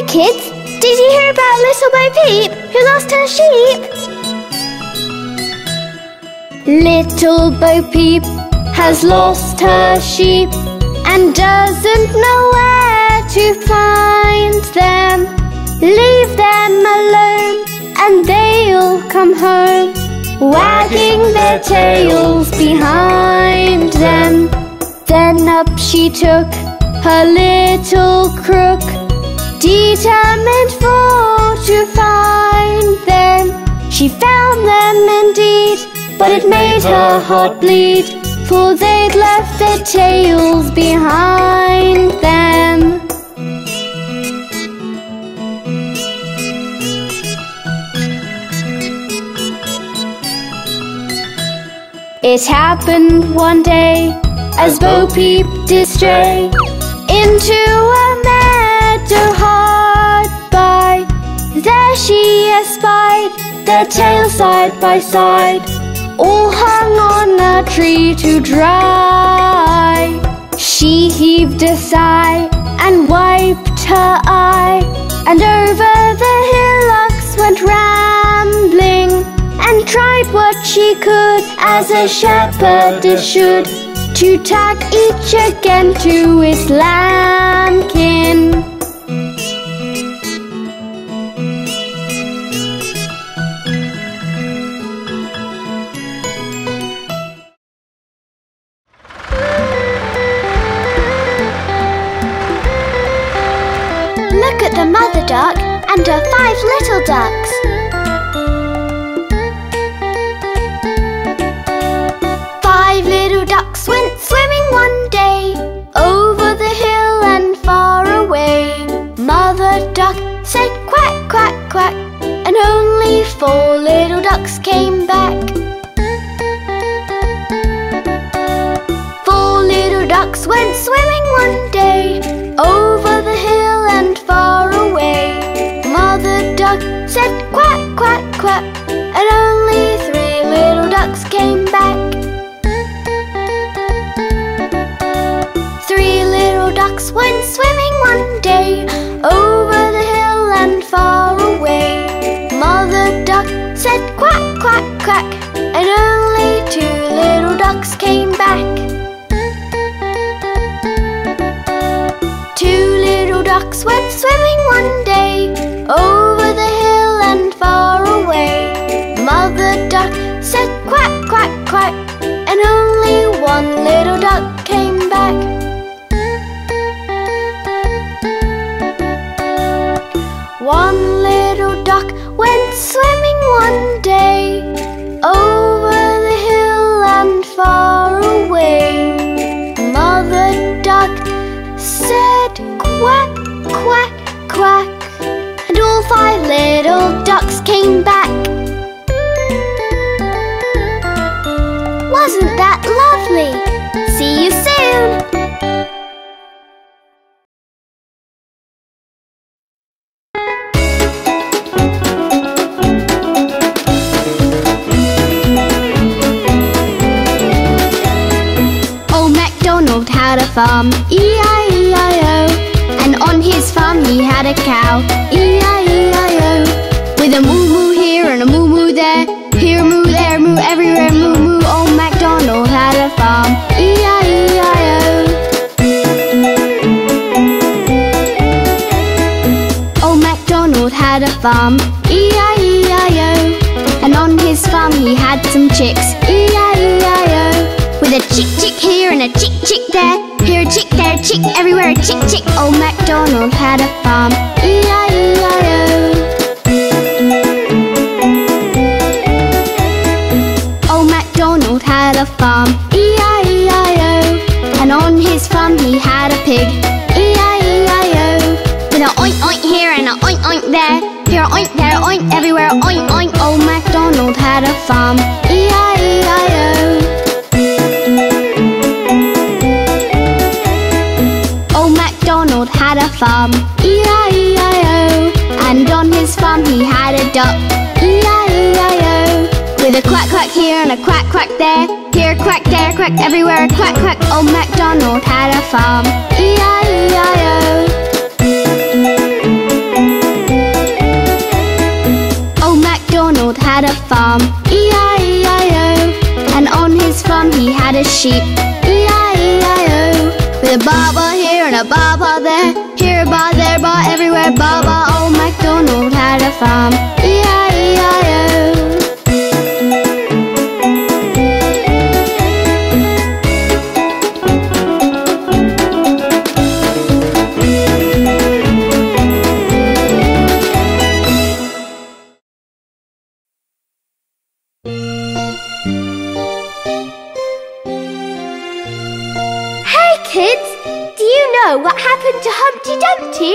Hey kids, did you hear about Little Bo Peep who lost her sheep? Little Bo Peep has lost her sheep and doesn't know where to find them. Leave them alone and they'll come home, wagging their tails behind them. Then up she took her little crook, determined for to find them. She found them indeed, but it made her heart bleed, for they'd left their tails behind them. It happened one day, as Bo Peep did stray into a meadow hard by. There she espied their tails side by side, all hung on a tree to dry. She heaved a sigh and wiped her eye, and over the hillocks went rambling, and tried what she could, as a shepherdess should, to tag each again to its lambkin. The mother duck and her 5 little ducks. Five little ducks went swimming one day, over the hill and far away. Mother duck said quack, quack, quack, and only 4 little ducks came back. 4 little ducks went swimming one day, over the hill and far away. Mother duck said quack, quack, quack, and only 3 little ducks came back. 3 little ducks went swimming one day, over the hill and far away. Mother duck said quack, quack, quack, and only 2 little ducks came back. 2 little ducks went swimming one day, over the hill and far away. Mother duck said quack, quack, quack, and only 1 little duck came back. 1 little duck went swimming one day, over the hill and far away. Mother duck said quack, quack, quack, and all 5 little ducks came back. Wasn't that lovely? See you soon! Had a farm, E-I-E-I-O, and on his farm he had a cow, E-I-E-I-O, with a moo-moo here and a moo-moo there, here a moo, there a moo, everywhere a moo-moo. Old MacDonald had a farm, E-I-E-I-O. Old MacDonald had a farm, E-I-E-I-O, and on his farm he had some chicks, E-I-E-I-O, with a chick chick here and a chick chick there, here a chick, there a chick, everywhere a chick chick. Old MacDonald had a farm, E-I-E-I-O. Old MacDonald had a farm, E-I-E-I-O, and on his farm he had a pig, E-I-E-I-O, with a oink oink here and a oink oink there, here a oink, there a oink, everywhere a oink oink. Old MacDonald had a farm, E-I-E-I-O. Had a farm, E-I-E-I-O, and on his farm he had a duck, E-I-E-I-O, with a quack quack here and a quack quack there, here a quack, there a quack, everywhere a quack quack. Old MacDonald had a farm, E-I-E-I-O. sheep. E-I-E-I-O. With a baba here and a baba there, here a ba there ba everywhere. Baba old MacDonald had a farm. E-I-E-I-O. What happened to Humpty Dumpty?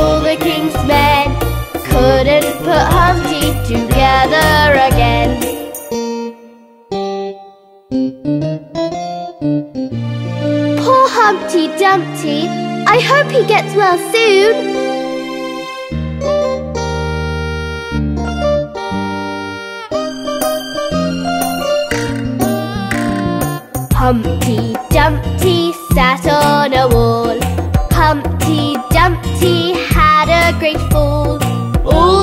all the king's men couldn't put Humpty together again. Poor Humpty Dumpty, I hope he gets well soon. Humpty Dumpty sat on a wall. Humpty Dumpty had a great fall. All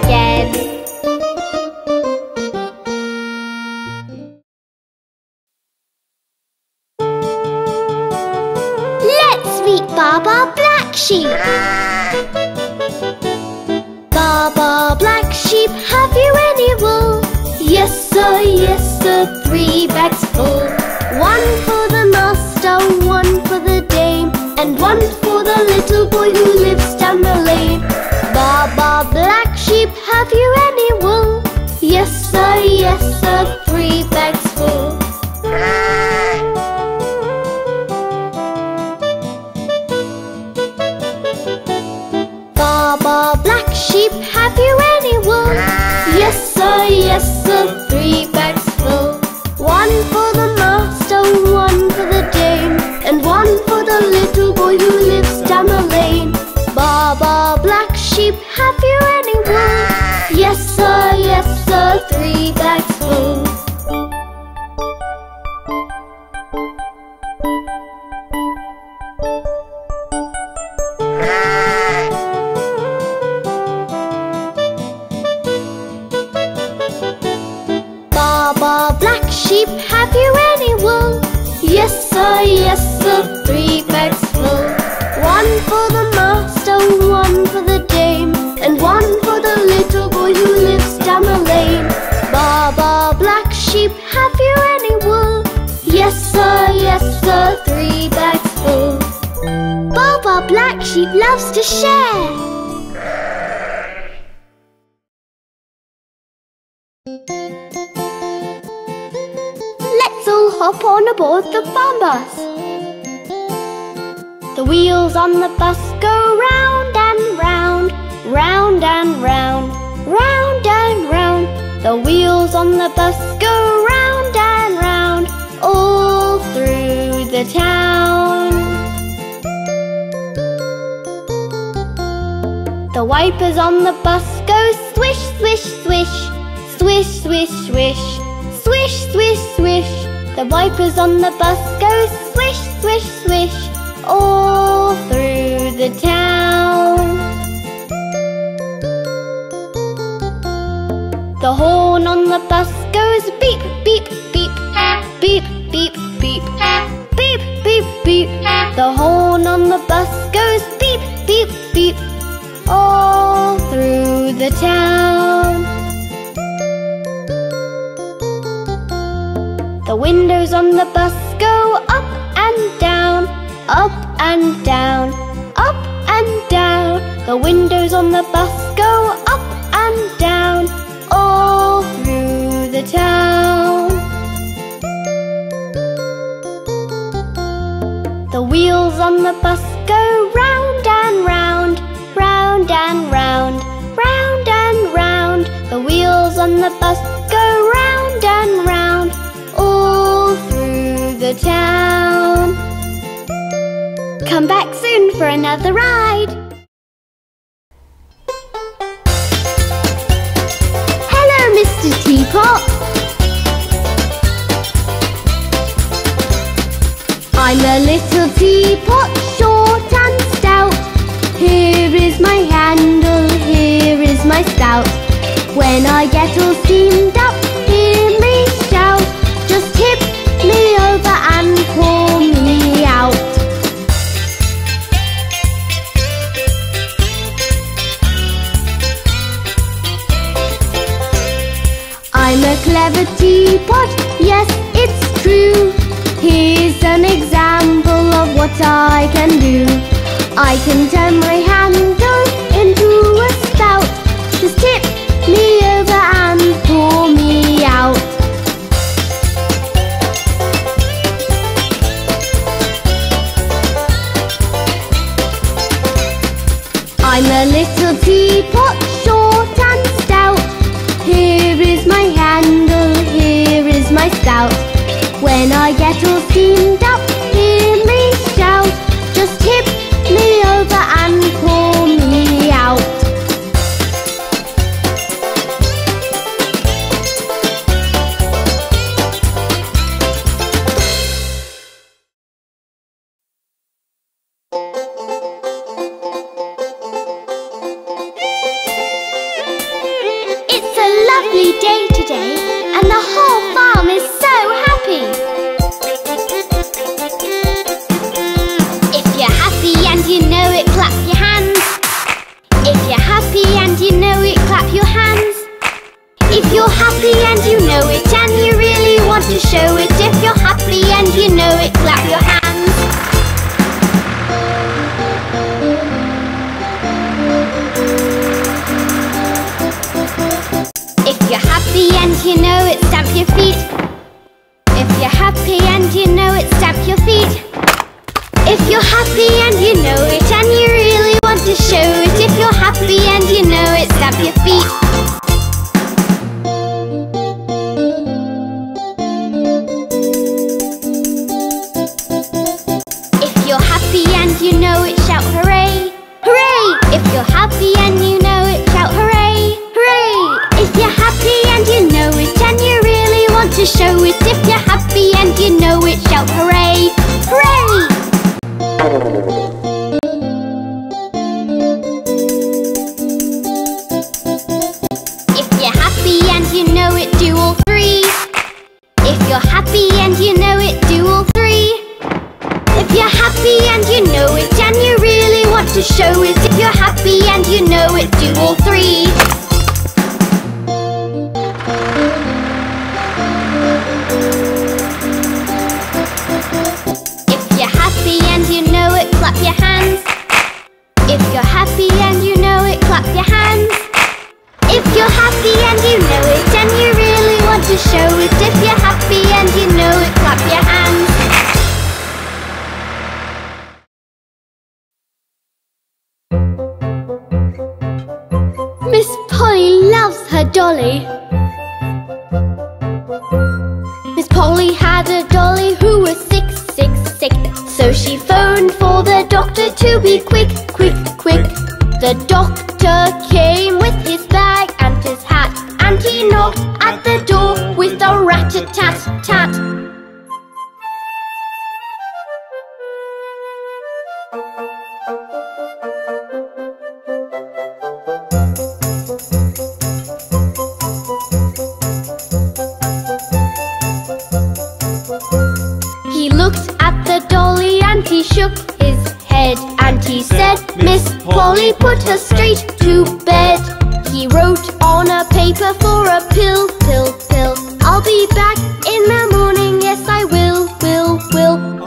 again. Let's meet Baba Black Sheep. Baba Black Sheep, have you any wool? Yes sir, yes sir, 3 bags full. 1 for the master, 1 for the dame, and 1 for the little boy who lives down the lane. Baba Black Sheep, have you any wool? Yes sir, 3 bags full. Baba Black Sheep, have you any wool? Yes sir, 3 bags full. 1 for the master, 1 for the dame, and 1 for the little boy who lives down the lane. Baba Black Sheep, have you any wool? Yes sir, 3 bags full. Baba Black Sheep, have you any wool? Yes sir, 3 bags full. 1 for the master, 1 for the dame, and 1 for the little boy who lives down the lane. Baba Black Sheep, have you any wool? Yes sir, 3 bags full. Baba Black Sheep loves to share. Let's all hop on aboard the farm bus. The wheels on the bus go round and round, round and round, round and round. The wheels on the bus go round and round, all through the town. The wipers on the bus go swish, swish, swish, swish, swish, swish, swish, swish, swish. The wipers on the bus go swish, swish, swish, all through the town. The horn on the bus goes beep, beep, beep, beep, beep, beep, beep, beep, beep. The horn on the bus goes beep, beep, beep, all through the town. The windows on the bus go up and down, up and down, up and The windows on the bus go up and down all through the town. The wheels on the bus go round and round, round and round, round and round. The wheels on the bus go round and round all through the town. Come back soon for another ride. Mr. Teapot, I'm a little teapot, short and stout. Here is my handle, here is my spout. When I get all steamed up, hear me shout. Just tip me over and pour me out. I'm a clever teapot, yes, it's true. Here's an example of what I can do. I can turn my handle into a spout. Just tip me over and pour me out. I'm a little teapot, short and stout. Here is my handle, here is my spout. When I get all steamed up, hear me shout. Just tip me over and pour me out.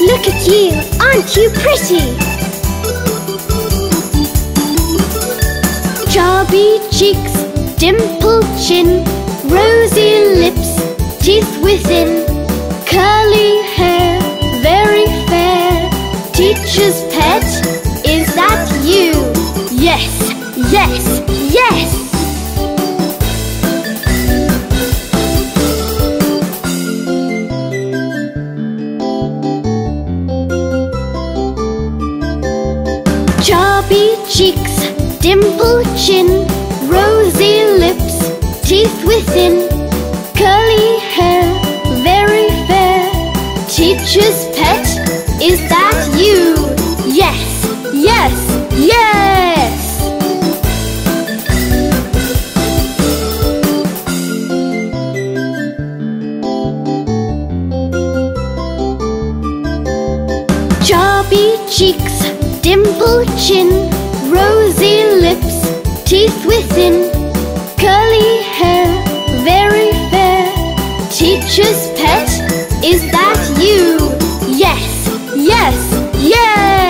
Look at you, aren't you pretty? Chubby cheeks, dimpled chin, rosy lips, teeth within, curly hair, very fair, teacher's pet, is that you? Yes, yes, yes! Chubby cheeks, dimpled chin, rosy lips, teeth within, curly hair, very fair, teacher's pet, is that you? Yes, yes, yes! Chubby cheeks, dimpled chin, rosy lips, teeth within, curly hair, very fair, teacher's pet, is that you? Yes, yes, yes!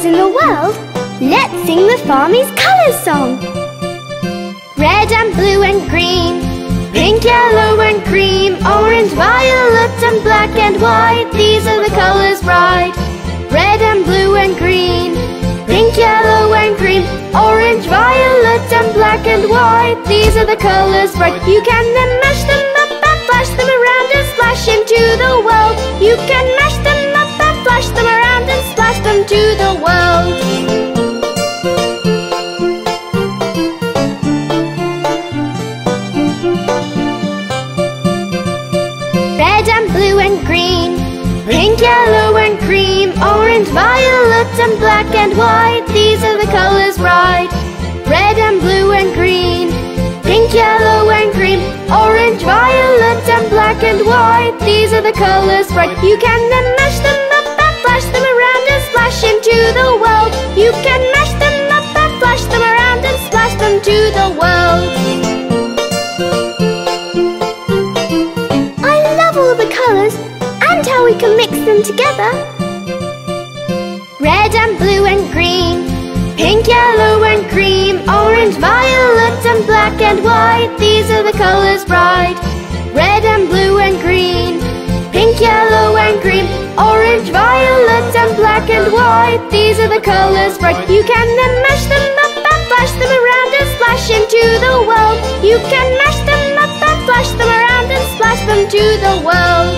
In the world, let's sing the Farmies Colours song. Red and blue and green, pink, yellow and cream, orange, violet and black and white, these are the colours bright. Red and blue and green, pink, yellow and cream, orange, violet and black and white, these are the colours bright. You can then mash them up and flash them around and splash into the world. You can mash them up and flash them around and splash them to the world. Red and blue and green, pink, yellow and cream, orange, violet and black and white, these are the colours right. Red and blue and green, pink, yellow and cream, orange, violet and black and white, these are the colours bright. You can then mash them up and flash them around and splash into the world. You can mash them up and flash them around and splash them to the world. I love all the colours and how we can mix them together. Red and blue and green, pink, yellow and cream, orange, violet and black and white, these are the colours bright. Red and blue and green, pink, yellow and cream, orange, violet and black and white, these are the colours bright. You can then mash them up and flash them around and splash into the world. You can mash them up and flash them around and splash them to the world.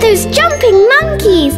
Those jumping monkeys!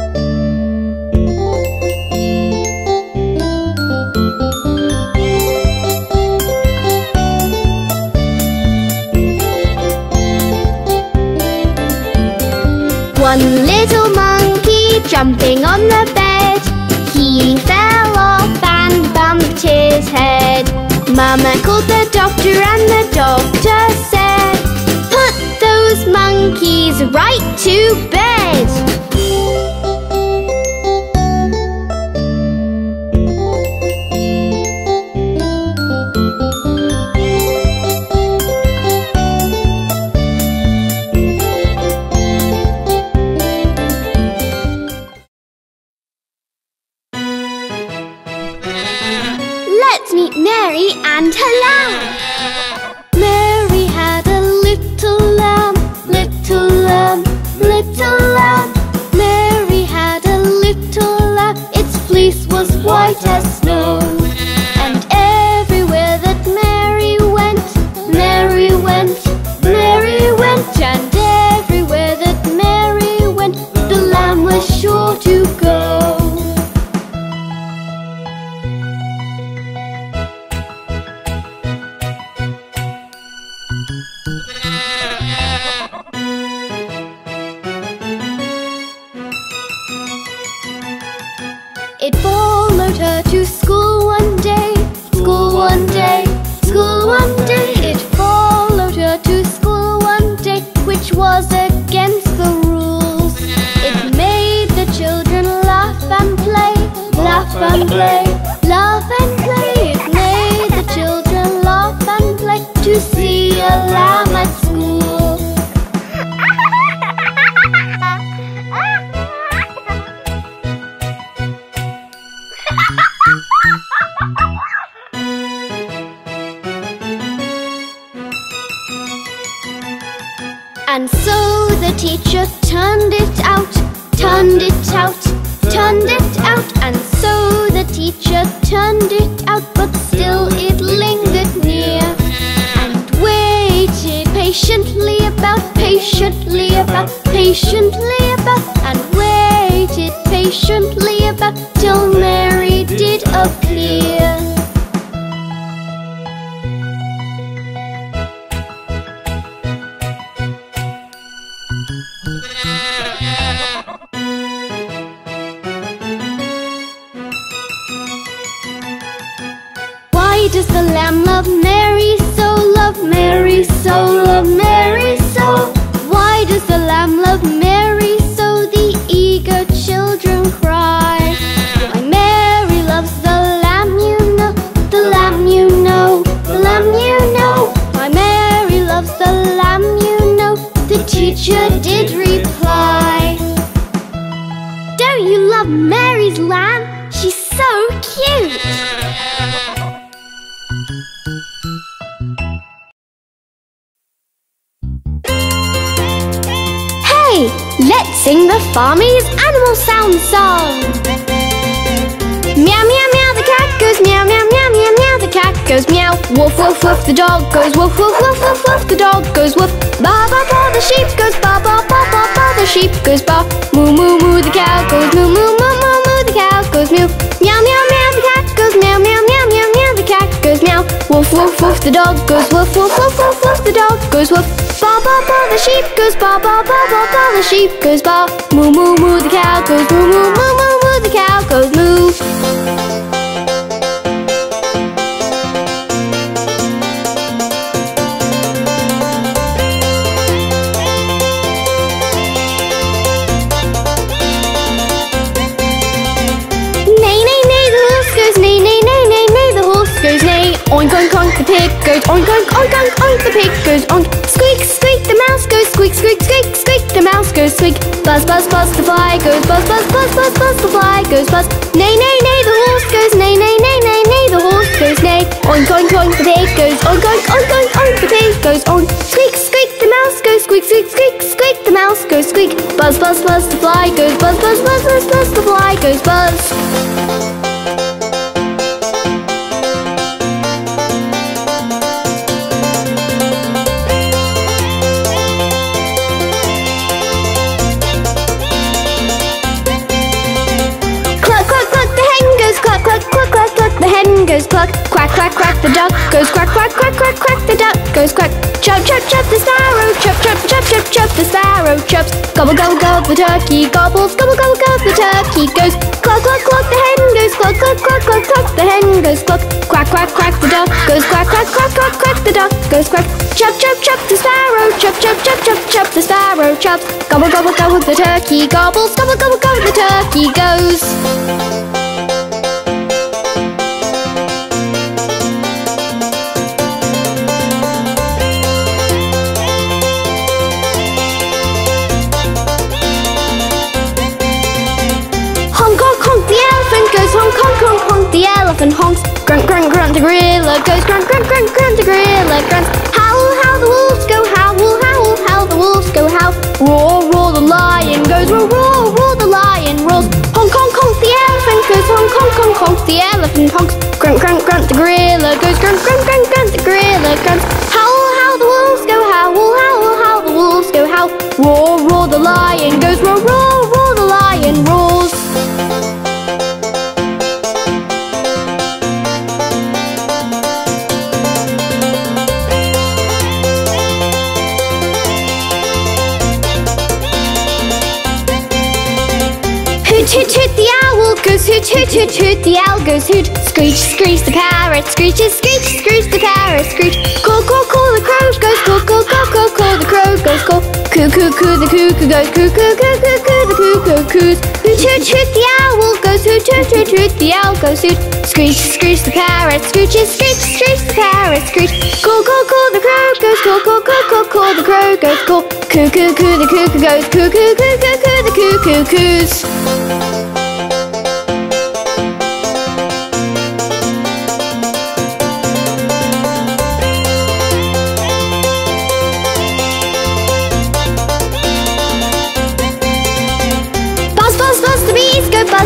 Jumping on the bed, one fell off and bumped his head. Mama called the doctor and the doctor said, no more monkeys jumping on the bed. One little monkey jumping on the bed, he fell off and bumped his head. Mama called the doctor and the doctor said, put those monkeys right to bed. And so the teacher turned it out, and so the teacher turned it out, but still it lingered near, and waited patiently about, and waited patiently about, till Mary did appear. Why does the lamb love Mary so, love Mary so, love Mary so? Why does the lamb love Mary so, the eager children cry? Why Mary loves the lamb, you know, the lamb, you know, the lamb, you know. Let's sing the Farmies Animal Sound Song. Meow, meow, meow, the cat goes meow, meow, meow, meow, meow, the cat goes meow. Woof, woof, woof, the dog goes woof, woof, woof, woof, woof, the dog goes woof. Ba, ba, ba, the sheep goes ba, ba, ba, ba, ba, the sheep goes ba. Moo, moo, moo, the cow goes moo, moo, moo, moo, moo, the cow goes moo. Meow, meow, meow, the cat goes meow, meow, meow, meow, meow, the cat goes meow. Woof, woof, woof, the dog goes woof, woof, woof, woof, woof, the dog goes woof. Ba, ba, ba, the sheep goes ba, ba, ba, ba, ba, the sheep goes ba. Moo, moo, moo, the cow goes moo, moo, moo, moo, moo, the cow goes moo. Neigh, neigh, neigh, the horse goes neigh, neigh, neigh, neigh, neigh, the horse goes neigh. Oink, oink, oink, the pig goes oink, oink, oink, oink, oink, the pig goes oink. Squeak, squeak, the mouse goes squeak, squeak, squeak, squeak, the mouse goes squeak. Buzz, buzz, buzz, the fly goes buzz, buzz, buzz, buzz, buzz, the fly goes buzz. Neigh, neigh, neigh, the horse goes neigh, neigh, neigh, neigh, neigh, the horse goes neigh. Oink, oink, oink, the pig goes oink, oink, oink, oink, oink, the pig goes oink. Squeak, squeak, the mouse goes squeak, squeak, squeak, squeak, the mouse goes squeak. Buzz, buzz, buzz, the fly goes buzz, buzz, buzz, buzz, buzz, the fly goes buzz. Goes cluck, quack, quack, quack, the duck goes quack, quack, quack, quack, quack, the duck goes quack. Chop, chop, chop, the sparrow, chop, chop, chop, chop, chop, the sparrow chops. Gobble, gobble, gobble, the turkey gobbles, gobble, gobble, gobble, the turkey goes. Cluck, cluck, cluck, the hen goes cluck, cluck, cluck, cluck, cluck, the hen goes cluck. Quack, quack, quack, the duck goes quack, quack, quack, quack, quack, the duck goes quack. Chop, chop, chop, the sparrow, chop, chop, chop, chop, chop, the sparrow chops. Gobble, gobble, gobble, the turkey gobbles, gobble, gobble, gobble, the turkey goes. And honks. Grunt, grunt, grunt, the gorilla goes grunt, grunt, grunt, grunt, the gorilla grunts. Howl, howl, the wolves go howl, howl, howl, the wolves go howl. Roar, roar, the lion goes roar, roar, roar, the lion roars. Honk, honk, honk, the elephant goes honk, honk, honk, honk, the elephant honks. Grunt, grunt, grunt, the gorilla goes grunt, grunt, grunt, grunt, the gorilla grunts. Howl, howl, the wolves go howl, howl, howl, the wolves go howl. Roar, roar, the lion goes roar, roar, roar, the lion roars. Hoot, hoot, the owl goes hoot, hoot, hoot, hoot, the owl goes hoot. Screech, screech, the parrot screeches, screech, screech, the parrot screech. Caw, caw, caw, the crow goes caw, caw, caw, caw, caw, the crow goes caw. Coo, coo, coo, the cuckoo goes coo, coo, coo, coo, coo, the cuckoo coos. Hoot, hoot, hoot, the owl goes hoot, hoot, hoot, hoot, the owl goes hoot. Screech, screech, the parrot screeches, screech, screech, the parrot screech. Caw, caw, caw, the crow goes caw, caw, caw, caw, caw, the crow goes caw. Coo, coo, coo, the cuckoo goes coo, coo, coo, coo, coo, the cuckoo coos.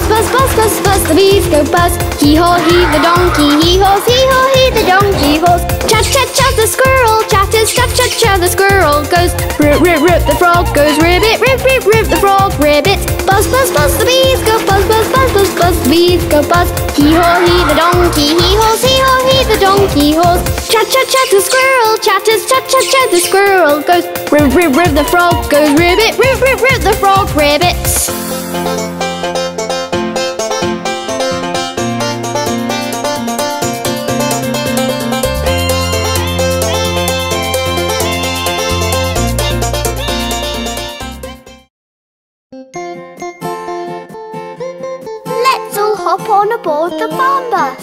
Buzz, buzz, the bees go buzz. Hee-haw, hee, the donkey hee-haws. Hee-haw, hee, the donkey haws. Chat, chat, chat, the squirrel chatters. Chat, chat, chat, the squirrel goes. Rip, rip, rip, the frog goes. Ribbit, rip, rip, rip, the frog ribbits. Buzz, buzz, buzz, the bees go buzz, buzz, buzz, buzz, buzz, the bees go buzz. Hee-haw, hee, the donkey hee-haws. Hee-haw, hee, the donkey haws. Chat, chat, chat, the squirrel chatters. Chat, chat, chat, the squirrel goes. Rip, rip, rip, the frog goes. Ribbit, rip, rip, rip, the frog ribbits. Hop on aboard the farm bus.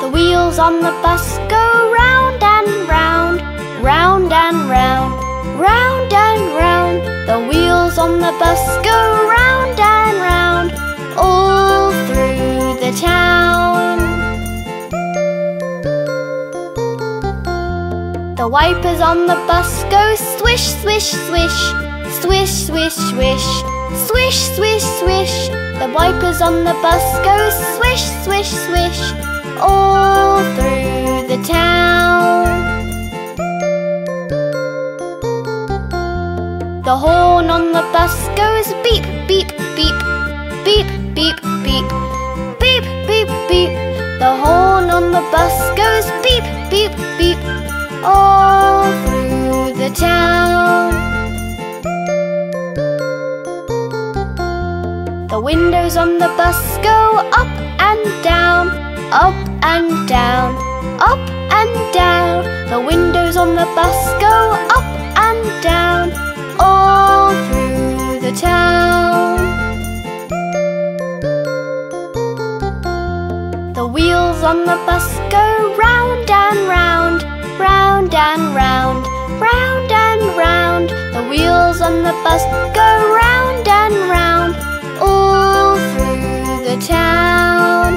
The wheels on the bus go round and round, round and round, round and round. The wheels on the bus go round and round, all through the town. The wipers on the bus go swish, swish, swish, Swish, swish, swish. Swish, swish, swish. The wipers on the bus go swish, swish, swish. All through the town. The horn on the bus goes beep, beep, beep. Beep, beep, beep. Beep, beep, beep. The horn on the bus goes beep, beep, beep. All through the town. The windows on the bus go up and down. Up and down. Up and down. The windows on the bus go up and down. All through the town. The wheels on the bus go round and round. Round and round. Round and round. The wheels on the bus go round and round. All through the town.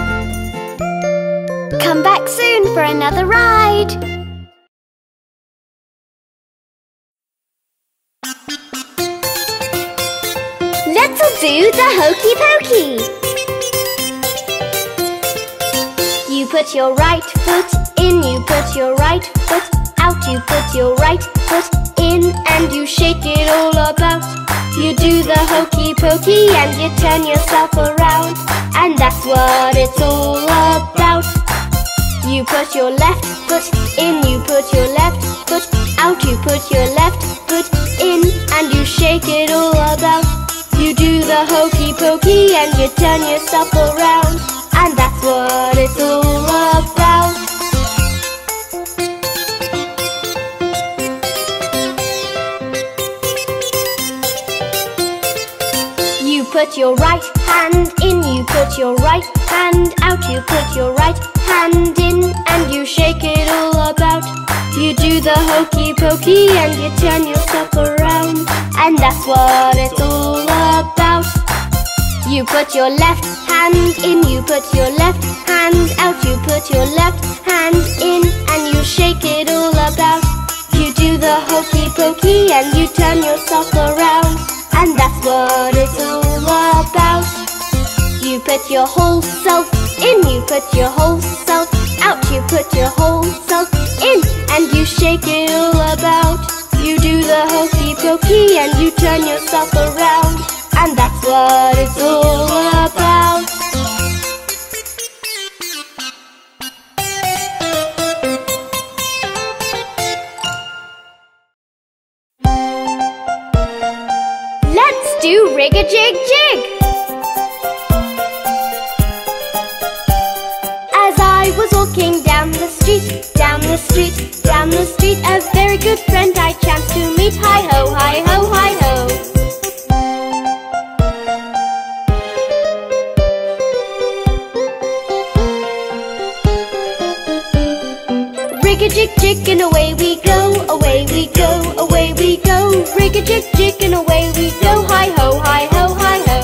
Come back soon for another ride. Let's do the hokey pokey. You put your right foot in, you put your right foot out, you put your right foot in and you shake it all about. You do the hokey pokey and you turn yourself around, and that's what it's all about. You put your left foot in, you put your left foot out, you put your left foot in and you shake it all about. You do the hokey pokey and you turn yourself around, and that's what it's all about. You put your right hand in, you put your right hand out, you put your right hand in and you shake it all about. You do the hokey pokey and you turn yourself around, and that's what it's all about. You put your left hand in, you put your left hand out, you put your left hand in and you shake it all about. You do the hokey pokey and you turn yourself around, and that's what it's all about. You put your whole self in, you put your whole self out, you put your whole self in and you shake it all about. You do the hokey pokey and you turn yourself around, and that's what it's all about. Let's do rig-a-jig-jig. As I was walking down the street, down the street, down the street, a very good friend I chanced to meet. Hi ho, hi ho, hi ho. Rig-a-jig-jig and away we go, away we go, away we go. Rig-a-jig-jig and away we go. Hi ho, hi ho, hi ho.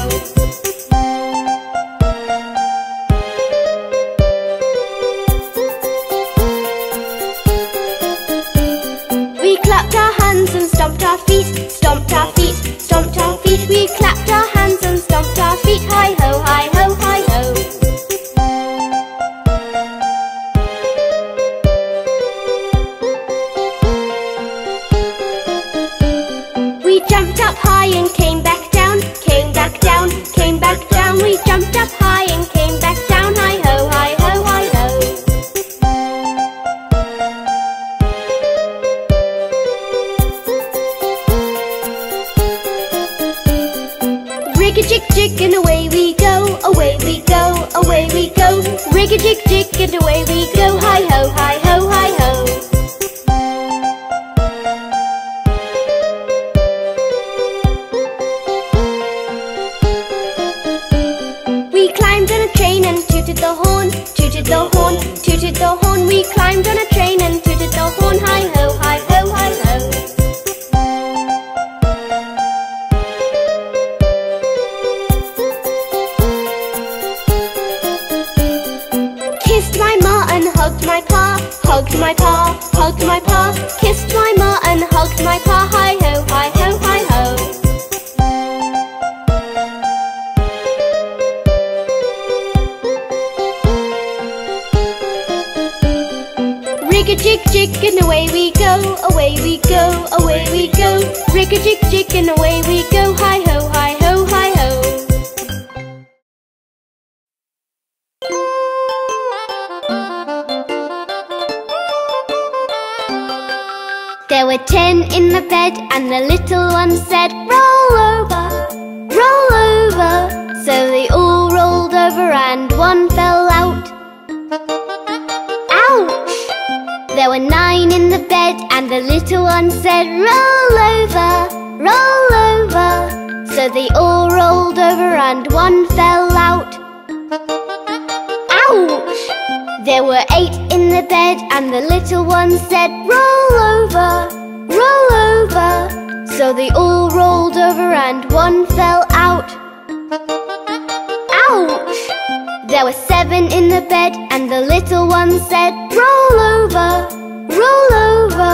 Stomped our feet, stomped our feet, stomped our feet. We clapped our hands and stomped our feet. Hi ho, hi ho, hi ho. We jumped up high and came back down, came back down, came back down. We jumped up high and came back down. Hi ho, hi ho, hi ho. Rig-a-jig-jig and away we go, away we go, away we go. Rig-a-jig-jig and away we go. Hi ho, hi ho, hi ho. We climbed on a train and tooted the horn, tooted the horn, tooted the horn. We climbed on a train and tooted the horn. Hi ho, hi ho, hi ho. Hugged my pa, Jig a jig jig and away we go. Hi ho, hi ho, hi ho. There were 10 in the bed and the little one said, roll over, roll over. So they all rolled over and one fell out. Ouch! There were 9 in the bed and the little one said, roll over, roll over. So they all rolled over and one fell out. Ouch! There were 8 in the bed and the little one said, roll over, roll over. So they all rolled over and one fell out. Ouch! There were 7 in the bed and the little one said, roll over, roll over.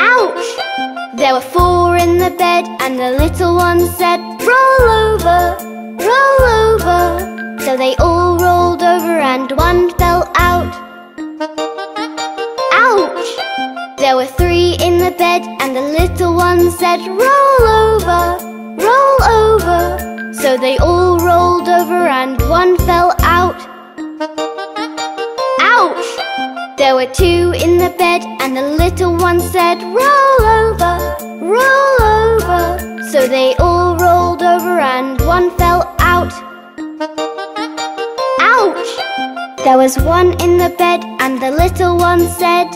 Ouch! There were 4 in the bed and the little one said, roll over, roll over. So they all rolled over and one fell out. Ouch! There were 3 in the bed and the little one said, roll over, roll over. So they all rolled over and one fell out. Ouch! There were 2 in the bed and the little one said, roll over, roll over. So they all rolled over and one fell out. Ouch! There was 1 in the bed and the little one said,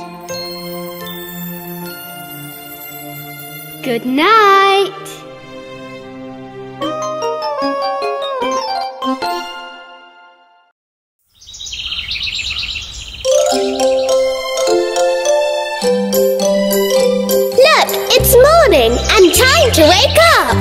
good night. Look, it's morning and time to wake up.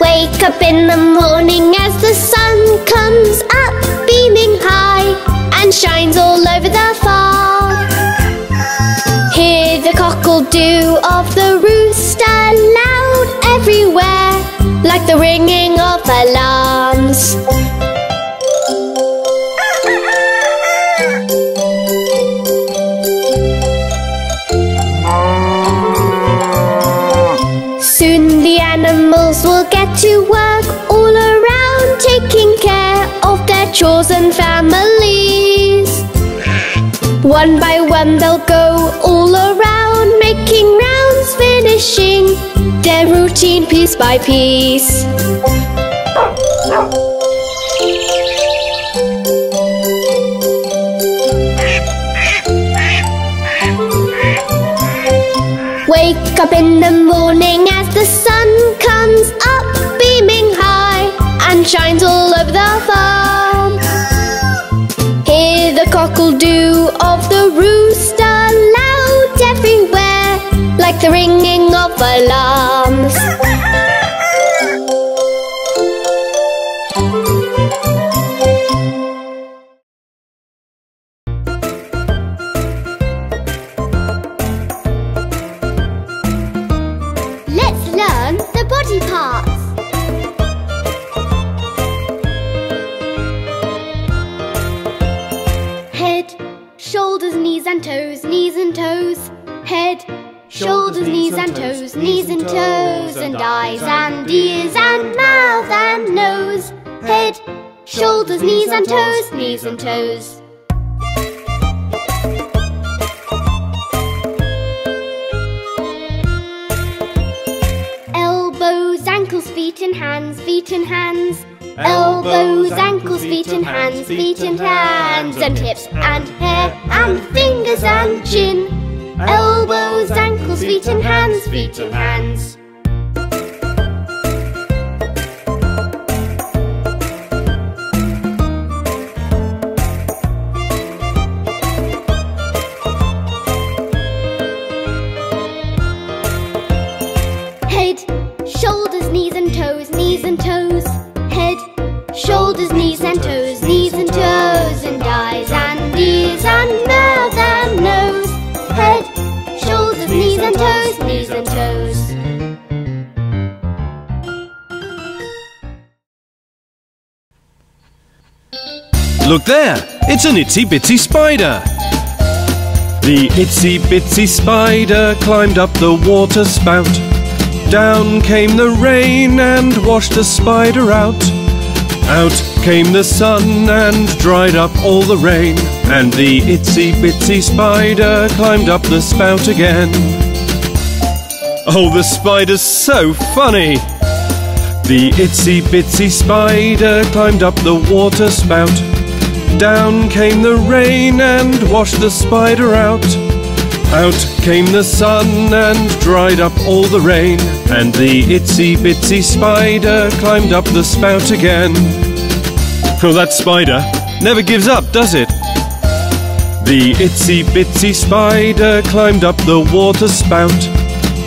Wake up in the morning as the sun comes up, beaming high and shines all over the fog. Hear the cockle-doo of the rooster loud everywhere, like the ringing of alarms. Soon the animals will get to work all around, taking care of their chores and families. One by one they'll go all around, making rounds, finishing their routine piece by piece. Wake up in the morning as the sun comes up, beaming high and shines all over the farm. Hear the cockle-doo of the rooster loud everywhere, like the ringing of alarms. Eyes and ears and mouth and nose, head, shoulders, knees and toes, knees and toes. Elbows, ankles, feet and hands, feet and hands. Elbows, ankles, feet and hands, feet and hands. And hips and hair and fingers and chin. Elbows, ankles, feet and hands, feet and hands. and toes. Look there! It's an itsy bitsy spider! The itsy bitsy spider climbed up the water spout. Down came the rain and washed the spider out. Out came the sun and dried up all the rain. And the itsy bitsy spider climbed up the spout again. Oh, the spider's so funny! The itsy bitsy spider climbed up the water spout. Down came the rain and washed the spider out. Out came the sun and dried up all the rain. And the itsy bitsy spider climbed up the spout again. Oh, that spider never gives up, does it? The itsy bitsy spider climbed up the water spout.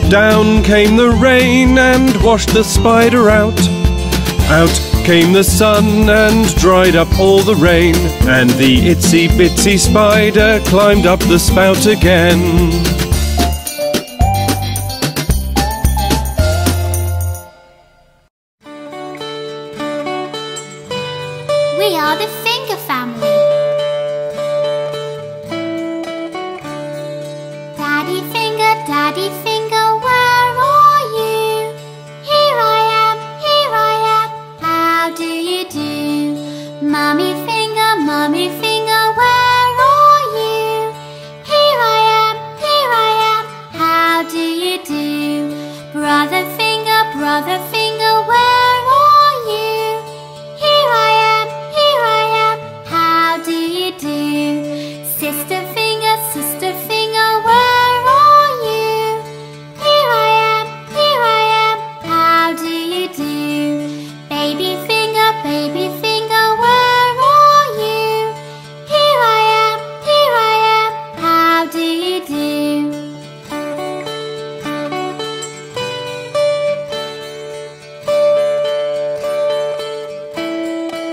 Down came the rain and washed the spider out. Out came the sun and dried up all the rain, and the itsy bitsy spider climbed up the spout again. We are the finger family. Daddy finger, where are you? Here I am, here I am. How do you do? Mummy finger, where are you? Here I am, how do you do? Brother finger, where are you? Here I am, how do you do? Sister finger, where are you? Here I am, how do you do? Baby finger, where are you? Here I am, how do you do?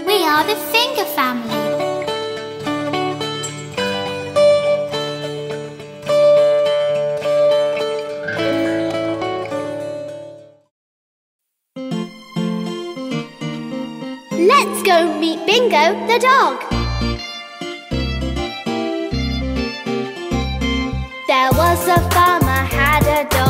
We are the finger family. Let's go meet Bingo the dog. There was a farmer had a dog.